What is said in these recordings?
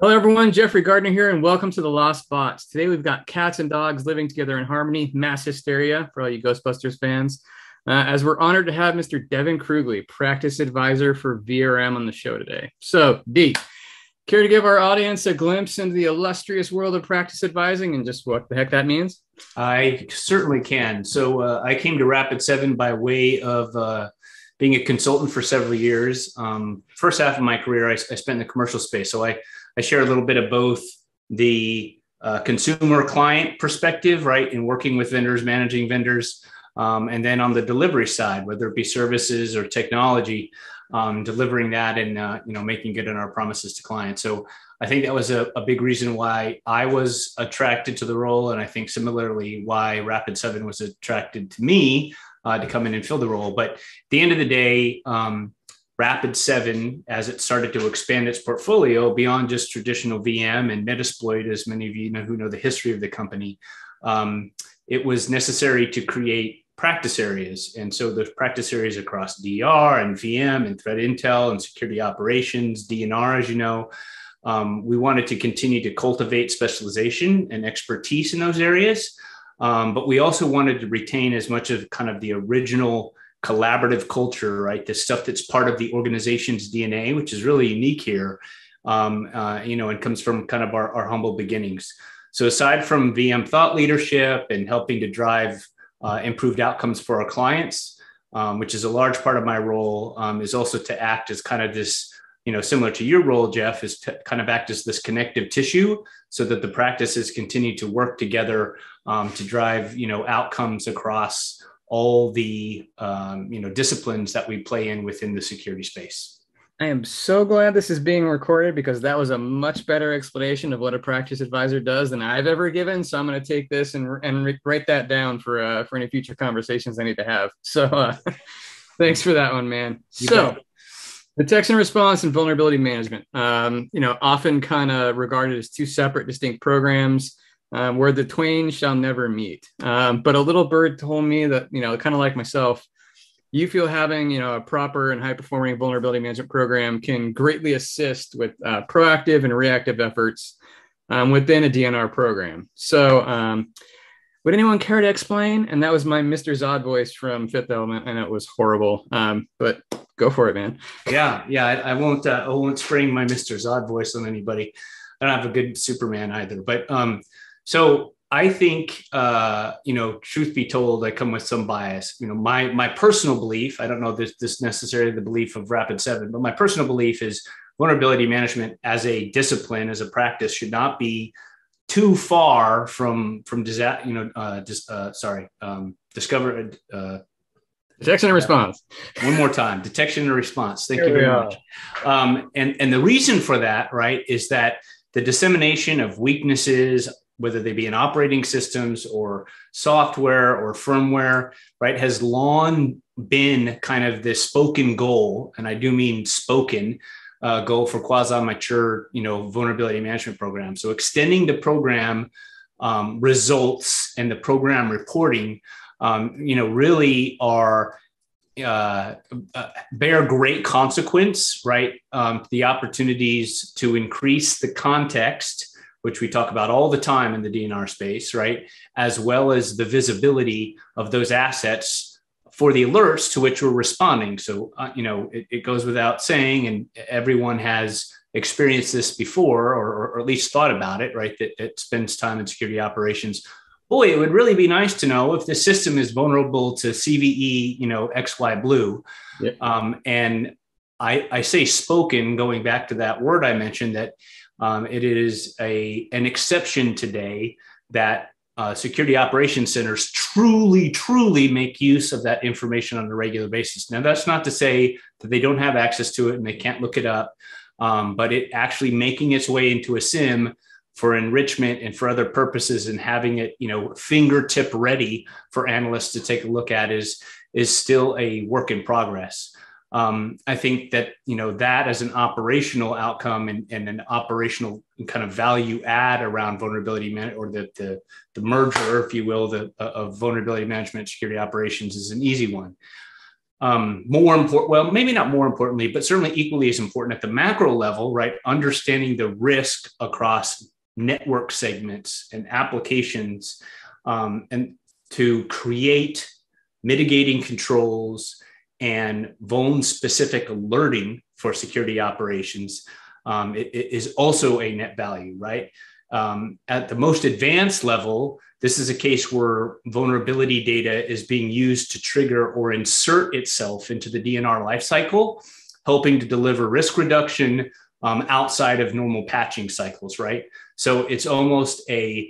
Hello everyone, Jeffrey Gardner here and welcome to The Lost Bots. Today we've got cats and dogs living together in harmony, mass hysteria for all you Ghostbusters fans, as we're honored to have Mr. Devin Krugly, Practice Advisor for VRM on the show today. So D, care to give our audience a glimpse into the illustrious world of practice advising and just what the heck that means? I certainly can. So I came to Rapid7 by way of being a consultant for several years. First half of my career, I spent in the commercial space. So I share a little bit of both the consumer client perspective, right, in working with vendors, managing vendors, and then on the delivery side, whether it be services or technology, delivering that and, making good on our promises to clients. So I think that was a big reason why I was attracted to the role. And I think similarly why Rapid7 was attracted to me to come in and fill the role. But at the end of the day, Rapid7, as it started to expand its portfolio beyond just traditional VM and Metasploit, as many of you know who know the history of the company, it was necessary to create practice areas. And so there's practice areas across DR and VM and threat intel and security operations, DNR, as you know. We wanted to continue to cultivate specialization and expertise in those areas, but we also wanted to retain as much of kind of the original collaborative culture, right? The stuff that's part of the organization's DNA, which is really unique here, and comes from kind of our humble beginnings. So aside from VM thought leadership and helping to drive improved outcomes for our clients, which is a large part of my role, is also to act as kind of this, similar to your role, Jeff, is to kind of act as this connective tissue so that the practices continue to work together to drive, outcomes across all the, disciplines that we play in within the security space. I am so glad this is being recorded because that was a much better explanation of what a practice advisor does than I've ever given. So I'm going to take this and write that down for any future conversations I need to have. So thanks for that one, man. So detection and response and vulnerability management, often kind of regarded as two separate distinct programs. Where the twain shall never meet. But a little bird told me that, kind of like myself, you feel having, a proper and high-performing vulnerability management program can greatly assist with proactive and reactive efforts within a DNR program. So would anyone care to explain? And that was my Mr. Zod voice from Fifth Element. I know it was horrible, but go for it, man. Yeah. I won't spring my Mr. Zod voice on anybody. I don't have a good Superman either, but so I think, truth be told, I come with some bias. My personal belief, I don't know if this is necessarily the belief of Rapid7, but my personal belief is vulnerability management as a discipline, as a practice, should not be too far from detection and response. One more time, detection and response. Thank you very much. And the reason for that, right, is that the dissemination of weaknesses, whether they be in operating systems or software or firmware, right, has long been kind of this spoken goal, and I do mean spoken goal for quasi-mature, vulnerability management programs. So extending the program results and the program reporting, really are bear great consequence, right? The opportunities to increase the context, which we talk about all the time in the DNR space, right? As well as the visibility of those assets for the alerts to which we're responding. So, it goes without saying, and everyone has experienced this before, or at least thought about it, right? That spends time in security operations. Boy, it would really be nice to know if the system is vulnerable to CVE, XY blue. Yeah. And I say spoken, going back to that word I mentioned, that it is an exception today that security operations centers truly make use of that information on a regular basis. Now, that's not to say that they don't have access to it and they can't look it up, but it actually making its way into a SIEM for enrichment and for other purposes, and having it, fingertip ready for analysts to take a look at is still a work in progress. I think that, that as an operational outcome and an operational kind of value add around vulnerability management, or the merger, if you will, of vulnerability management, security operations, is an easy one. More important, well, maybe not more importantly, but certainly equally as important at the macro level, right? Understanding the risk across network segments and applications, and to create mitigating controls and vuln-specific alerting for security operations it is also a net value, right? At the most advanced level, this is a case where vulnerability data is being used to trigger or insert itself into the DNR lifecycle, helping to deliver risk reduction outside of normal patching cycles, right? So it's almost a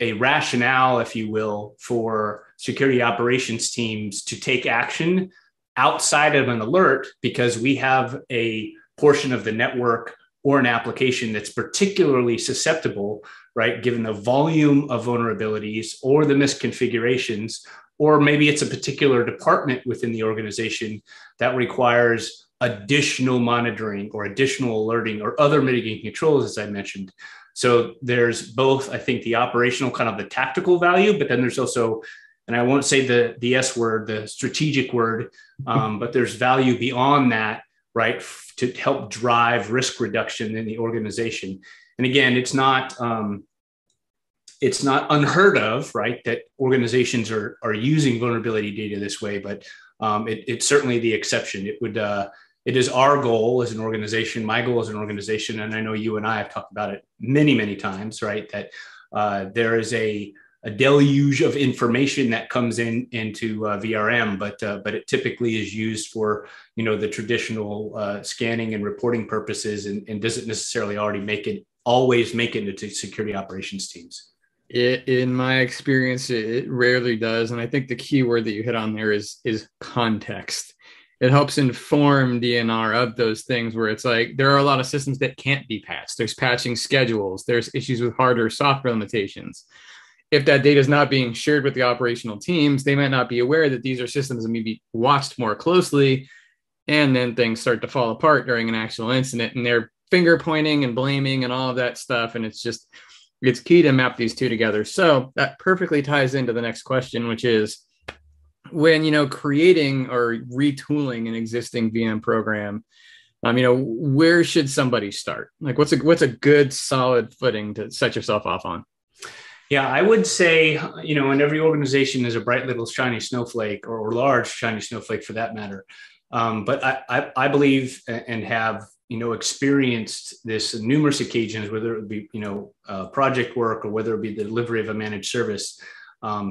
rationale, if you will, for security operations teams to take action outside of an alert because we have a portion of the network or an application that's particularly susceptible, right? Given the volume of vulnerabilities or the misconfigurations, or maybe it's a particular department within the organization that requires additional monitoring or additional alerting or other mitigating controls, as I mentioned. So there's both, I think, the operational kind of the tactical value, but then there's also, and I won't say the S word, the strategic word, but there's value beyond that, right, to help drive risk reduction in the organization. And again, it's not unheard of, right, that organizations are using vulnerability data this way, but it's certainly the exception. It is our goal as an organization, my goal as an organization, and I know you and I have talked about it many, many times, right, that there is a deluge of information that comes into VRM, but it typically is used for, you know, the traditional scanning and reporting purposes, and doesn't necessarily always make it into security operations teams. In my experience, it rarely does, and I think the key word that you hit on there is context. It helps inform DNR of those things where it's like, there are a lot of systems that can't be patched. There's patching schedules. There's issues with harder software limitations. If that data is not being shared with the operational teams, they might not be aware that these are systems that may be watched more closely. And then things start to fall apart during an actual incident, and they're finger pointing and blaming and all of that stuff. And it's key to map these two together. So that perfectly ties into the next question, which is, when, you know, creating or retooling an existing VM program, you know, where should somebody start? Like, what's a good solid footing to set yourself off on? Yeah, I would say, you know, and every organization is a bright little shiny snowflake, or large shiny snowflake for that matter. But I believe and have, you know, experienced this on numerous occasions, whether it be, you know, project work or whether it be the delivery of a managed service.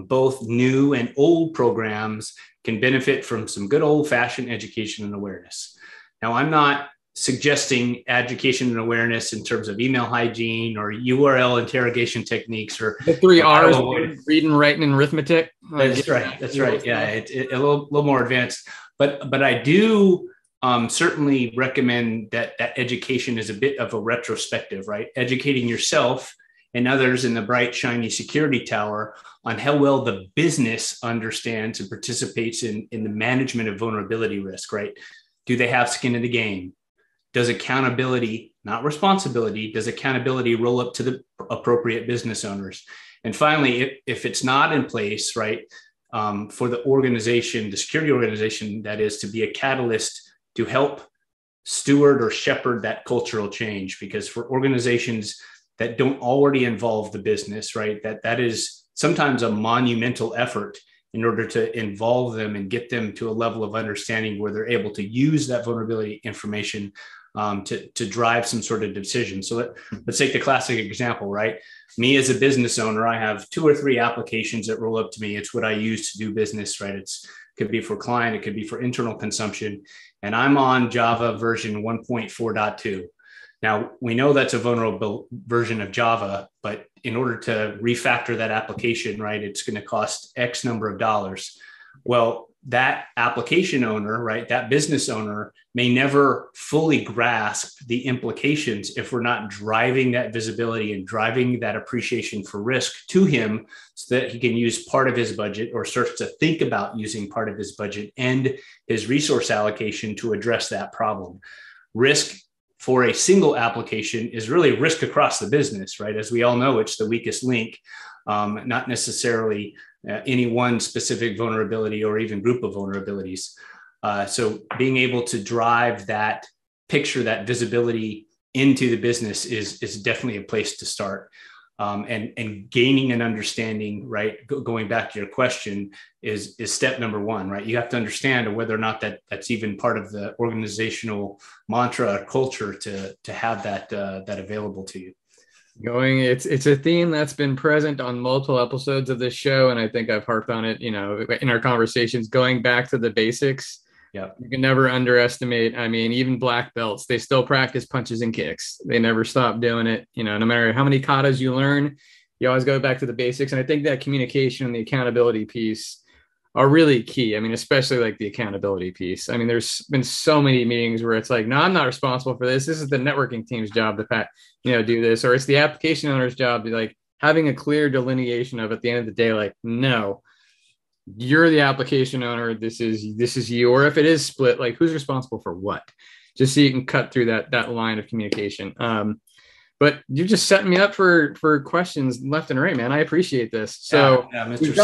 Both new and old programs can benefit from some good old-fashioned education and awareness. Now, I'm not suggesting education and awareness in terms of email hygiene or URL interrogation techniques or the three R's, reading, writing, and arithmetic. That's right. That's right. Yeah, it's a little more advanced. But I do certainly recommend that education is a bit of a retrospective, right? Educating yourself and others in the bright, shiny security tower on how well the business understands and participates in the management of vulnerability risk, right? Do they have skin in the game? Does accountability, not responsibility, does accountability roll up to the appropriate business owners? And finally, if it's not in place, right, for the organization, the security organization, that is to be a catalyst to help steward or shepherd that cultural change. Because for organizations that don't already involve the business, right, that is sometimes a monumental effort in order to involve them and get them to a level of understanding where they're able to use that vulnerability information to drive some sort of decision. So let's take the classic example, right? Me as a business owner, I have 2 or 3 applications that roll up to me. It's what I use to do business, right? It could be for client, it could be for internal consumption. And I'm on Java version 1.4.2. Now, we know that's a vulnerable version of Java, but in order to refactor that application, right, it's going to cost X number of dollars. Well, that application owner, right, that business owner may never fully grasp the implications if we're not driving that visibility and driving that appreciation for risk to him so that he can use part of his budget or starts to think about using part of his budget and his resource allocation to address that problem. Risk for a single application is really risk across the business, right? As we all know, it's the weakest link. not necessarily any one specific vulnerability or even group of vulnerabilities. So being able to drive that picture, that visibility into the business is definitely a place to start. And gaining an understanding, right? Going back to your question, is step number one, right? You have to understand whether or not that's even part of the organizational mantra or culture to have that that available to you. It's a theme that's been present on multiple episodes of this show, and I think I've harped on it, you know, in our conversations. Going back to the basics. Yeah, you can never underestimate. I mean, even black belts, they still practice punches and kicks. They never stop doing it. You know, no matter how many katas you learn, you always go back to the basics. And I think that communication and the accountability piece are really key. I mean, especially like the accountability piece. I mean, there's been so many meetings where it's like, no, I'm not responsible for this. This is the networking team's job to, you know, do this, or it's the application owner's job to, like, having a clear delineation of, at the end of the day, like, no, you're the application owner. This is you. Or if it is split, like, who's responsible for what, just so you can cut through that line of communication. But you're just setting me up for questions left and right, man. I appreciate this. So yeah, we've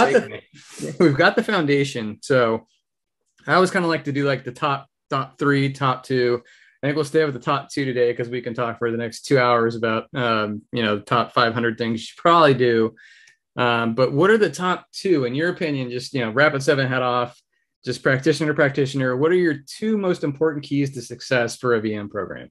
got the foundation. So I always kind of like to do like the top three, top two. I think we'll stay with the top two today, because we can talk for the next 2 hours about, you know, the top 500 things you should probably do. But what are the top two, in your opinion? Just, you know, Rapid7 head off, just practitioner to practitioner. What are your two most important keys to success for a VM program?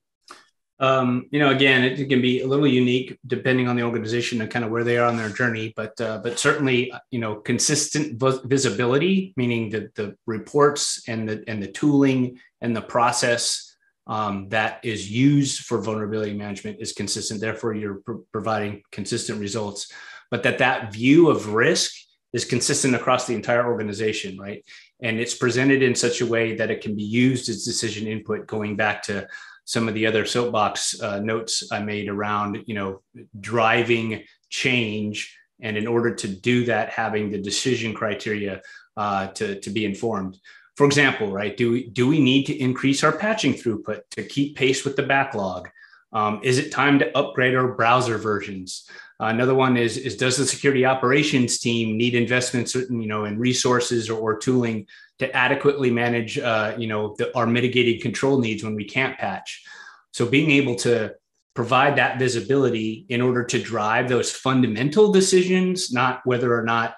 You know, again, it can be a little unique depending on the organization and kind of where they are on their journey. But certainly, you know, consistent visibility, meaning the reports and the tooling and the process that is used for vulnerability management is consistent. Therefore, you're providing consistent results. But that view of risk is consistent across the entire organization, right? And it's presented in such a way that it can be used as decision input, going back to some of the other soapbox notes I made around, you know, driving change. And in order to do that, having the decision criteria to be informed. For example, right, do we need to increase our patching throughput to keep pace with the backlog? Is it time to upgrade our browser versions? Another one is does the security operations team need investments, you know, in resources or tooling to adequately manage, you know, our mitigated control needs when we can't patch? So being able to provide that visibility in order to drive those fundamental decisions, not whether or not,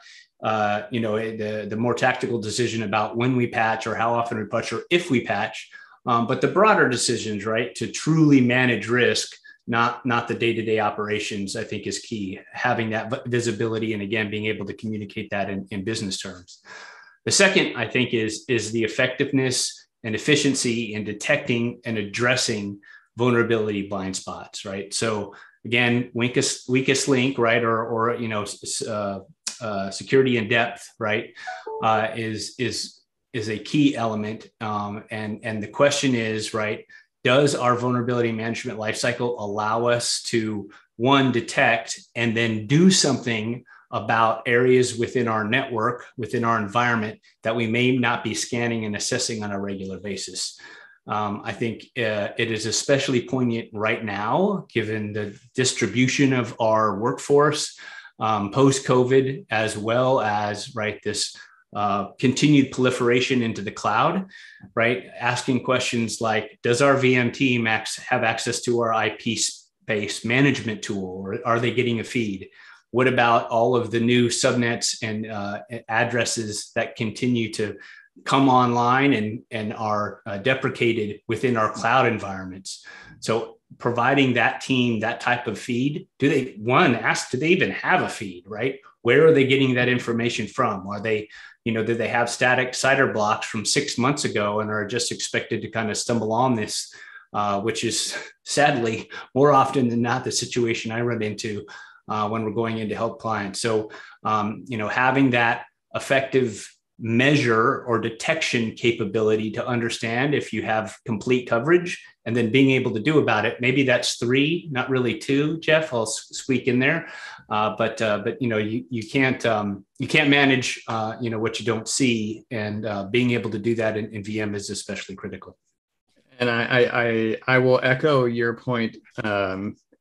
you know, the more tactical decision about when we patch or how often we patch or if we patch, but the broader decisions, right, to truly manage risk. Not the day-to-day operations, I think, is key. Having that visibility and, again, being able to communicate that in business terms. The second, I think, is the effectiveness and efficiency in detecting and addressing vulnerability blind spots, right? So, again, weakest link, right, or you know, security in depth, right, is a key element. And the question is, right, does our vulnerability management lifecycle allow us to, one, detect and then do something about areas within our network, within our environment, that we may not be scanning and assessing on a regular basis? I think it is especially poignant right now, given the distribution of our workforce post-COVID, as well as, right, this continued proliferation into the cloud, right? Asking questions like, does our VM team have access to our IP space management tool, or are they getting a feed? What about all of the new subnets and addresses that continue to come online and are deprecated within our cloud environments? So providing that team that type of feed, do they even have a feed, right? Where are they getting that information from? Are they, you know, do they have static CIDR blocks from 6 months ago and are just expected to kind of stumble on this, which is sadly more often than not the situation I run into when we're going in to help clients. So, you know, having that effective measure or detection capability to understand if you have complete coverage and then being able to do about it. Maybe that's three, not really two, Jeff, I'll squeak in there. But you know, you can't manage, you know, what you don't see, and being able to do that in VM is especially critical. And I will echo your point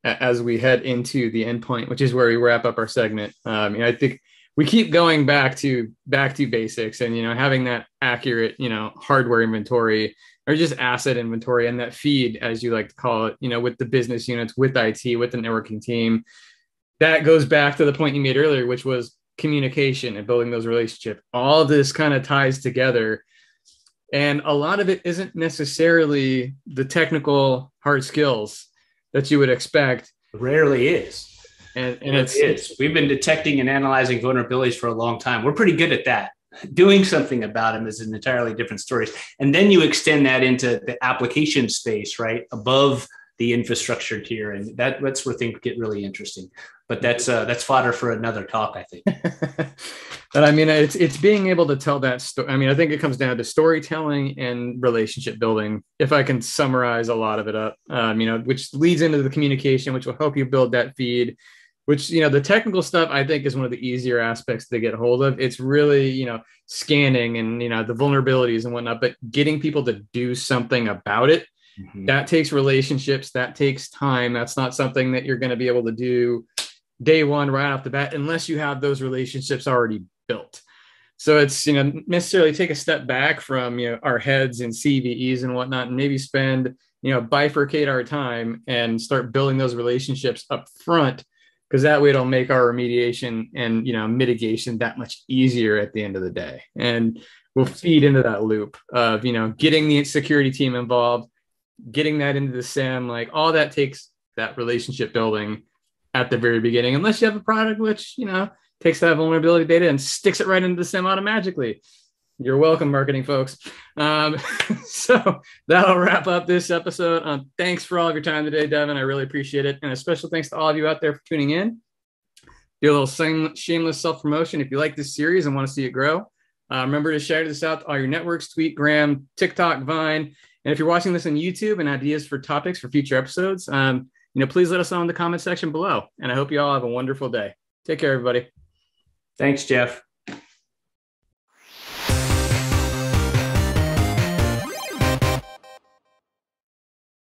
as we head into the endpoint, which is where we wrap up our segment. I think we keep going back to basics, and having that accurate hardware inventory or just asset inventory, and that feed, as you like to call it, with the business units, with IT, with the networking team. That goes back to the point you made earlier, which was communication and building those relationships. All this kind of ties together. And a lot of it isn't necessarily the technical hard skills that you would expect. Rarely is. And it is. We've been detecting and analyzing vulnerabilities for a long time. We're pretty good at that. Doing something about them is an entirely different story. And then you extend that into the application space, right? Above the infrastructure tier. And that's where things get really interesting. But that's fodder for another talk, I think. But it's being able to tell that story. I think it comes down to storytelling and relationship building, if I can summarize a lot of it up, which leads into the communication, which will help you build that feed, which, the technical stuff, I think, is one of the easier aspects to get hold of. It's really, scanning and, the vulnerabilities and whatnot, but getting people to do something about it. Mm-hmm. That takes relationships. That takes time. That's not something that you're going to be able to do day one right off the bat, unless you have those relationships already built. So it's, necessarily take a step back from, our heads and CVEs and whatnot, and maybe spend, bifurcate our time and start building those relationships up front, because that way it'll make our remediation and, mitigation that much easier at the end of the day. And we'll feed into that loop of, getting the security team involved, getting that into the SIEM, like all that takes that relationship building at the very beginning, unless you have a product which, takes that vulnerability data and sticks it right into the SIEM automatically. You're welcome, marketing folks. So that'll wrap up this episode. Thanks for all of your time today, Devin. I really appreciate it. And a special thanks to all of you out there for tuning in. Do a little shameless self-promotion. If you like this series and want to see it grow, remember to share this out to all your networks, Tweetgram, TikTok, Vine. And if you're watching this on YouTube and ideas for topics for future episodes, please let us know in the comment section below. And I hope you all have a wonderful day. Take care, everybody. Thanks, Jeff.